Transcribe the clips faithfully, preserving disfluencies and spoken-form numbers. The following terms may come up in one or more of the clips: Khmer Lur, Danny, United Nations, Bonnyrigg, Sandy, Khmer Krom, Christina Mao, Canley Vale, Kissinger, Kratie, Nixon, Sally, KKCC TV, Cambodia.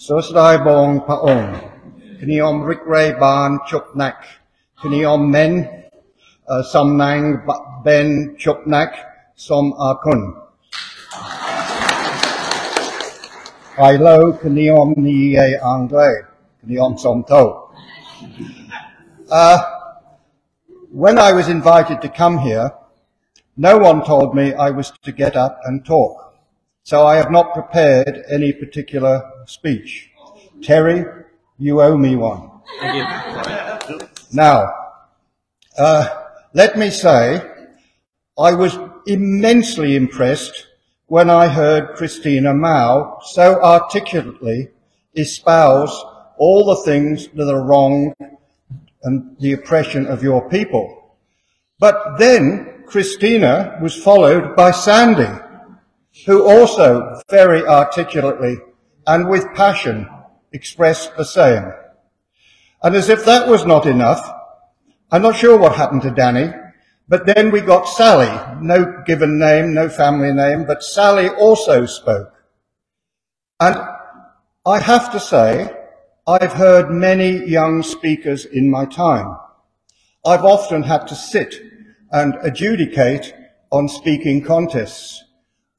Sosdai Bong Paong, Kniom Rickray Ban Chopnak, Kniom Men, Samnang Ben Chopnak, Som Akun. I low Kniom Niye Anglais, Kniom Som To. When I was invited to come here, no one told me I was to get up and talk, so I have not prepared any particular speech. Terry, you owe me one. Thank you. Now, uh, let me say, I was immensely impressed when I heard Christina Mao so articulately espouse all the things that are wrong and the oppression of your people. But then, Christina was followed by Sandy, who also very articulately and with passion expressed the same. And as if that was not enough, I'm not sure what happened to Danny, but then we got Sally, no given name, no family name, but Sally also spoke. And I have to say, I've heard many young speakers in my time. I've often had to sit and adjudicate on speaking contests.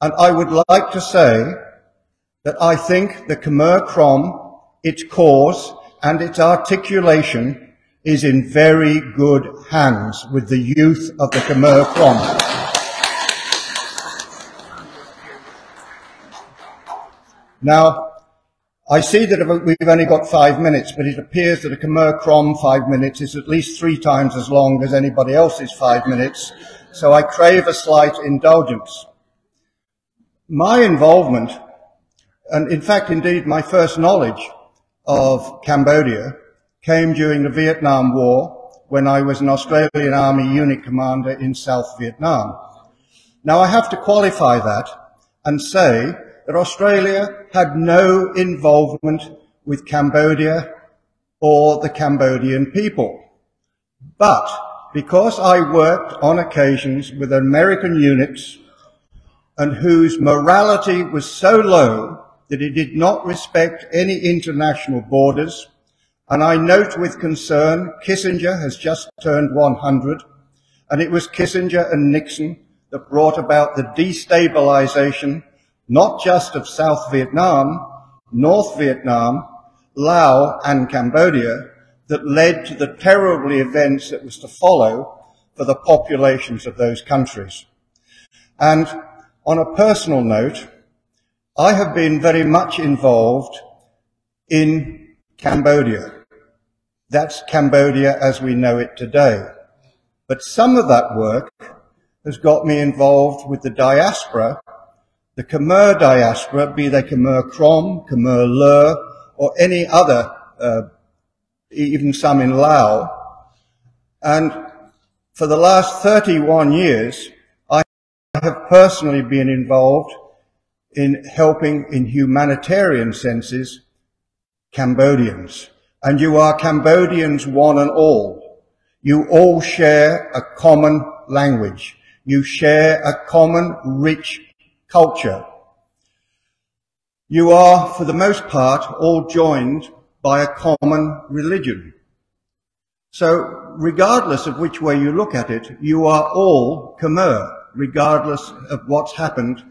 And I would like to say that I think the Khmer Krom, its cause and its articulation is in very good hands with the youth of the Khmer Krom. Now, I see that we've only got five minutes, but it appears that a Khmer Krom five minutes is at least three times as long as anybody else's five minutes, so I crave a slight indulgence. My involvement, and in fact, indeed, my first knowledge of Cambodia came during the Vietnam War when I was an Australian Army unit commander in South Vietnam. Now, I have to qualify that and say that Australia had no involvement with Cambodia or the Cambodian people. But because I worked on occasions with American units and whose morality was so low that it did not respect any international borders, and I note with concern Kissinger has just turned one hundred, and it was Kissinger and Nixon that brought about the destabilization not just of South Vietnam, North Vietnam, Laos and Cambodia, that led to the terrible events that was to follow for the populations of those countries. And on a personal note, I have been very much involved in Cambodia. That's Cambodia as we know it today. But some of that work has got me involved with the diaspora, the Khmer diaspora, be they Khmer Krom, Khmer Lur, or any other, uh, even some in Laos. And for the last thirty-one years, I have personally been involved in helping in humanitarian senses Cambodians. And you are Cambodians one and all. You all share a common language. You share a common rich culture. You are, for the most part, all joined by a common religion. So, regardless of which way you look at it, you are all Khmer, regardless of what's happened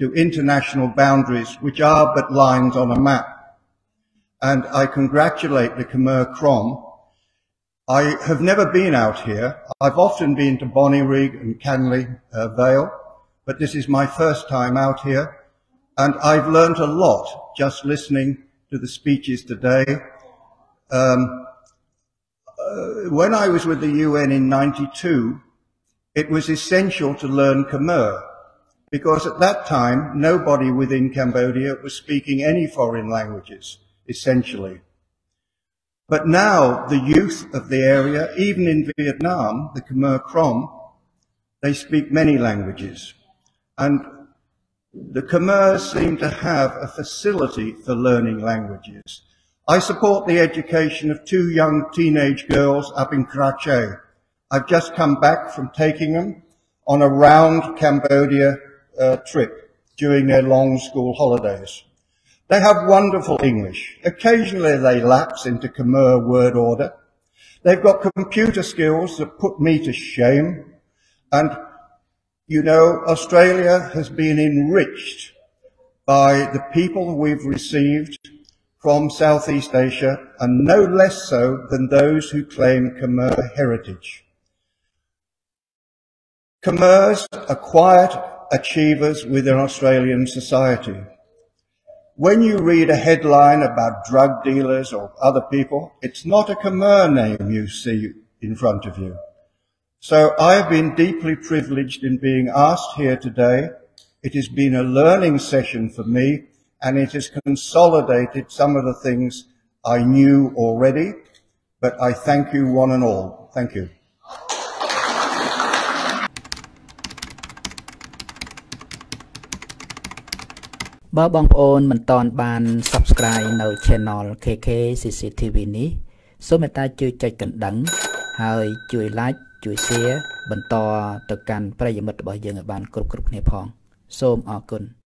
to international boundaries, which are but lines on a map. And I congratulate the Khmer Krom. I have never been out here. I've often been to Bonnyrigg and Canley Vale, but this is my first time out here, and I've learned a lot just listening to the speeches today. Um, uh, when I was with the U N in ninety-two, it was essential to learn Khmer, because at that time, nobody within Cambodia was speaking any foreign languages, essentially. But now, the youth of the area, even in Vietnam, the Khmer Krom, they speak many languages. And the Khmer seem to have a facility for learning languages. I support the education of two young teenage girls up in Kratie. I've just come back from taking them on a round Cambodia uh, trip during their long school holidays. They have wonderful English. Occasionally they lapse into Khmer word order. They've got computer skills that put me to shame. And, you know, Australia has been enriched by the people we've received from Southeast Asia, and no less so than those who claim Khmer heritage. Khmers are quiet achievers within Australian society. When you read a headline about drug dealers or other people, it's not a Khmer name you see in front of you. So I've been deeply privileged in being asked here today. It has been a learning session for me, and it has consolidated some of the things I knew already, but I thank you one and all. Thank you. Ba bang on menton ban subscribe no channel K K C C T V ni so meta chuy choi kandang hai chuy like chuy share banta to kan prayamit robos yeung ai ban krup krup kne phong som orkun.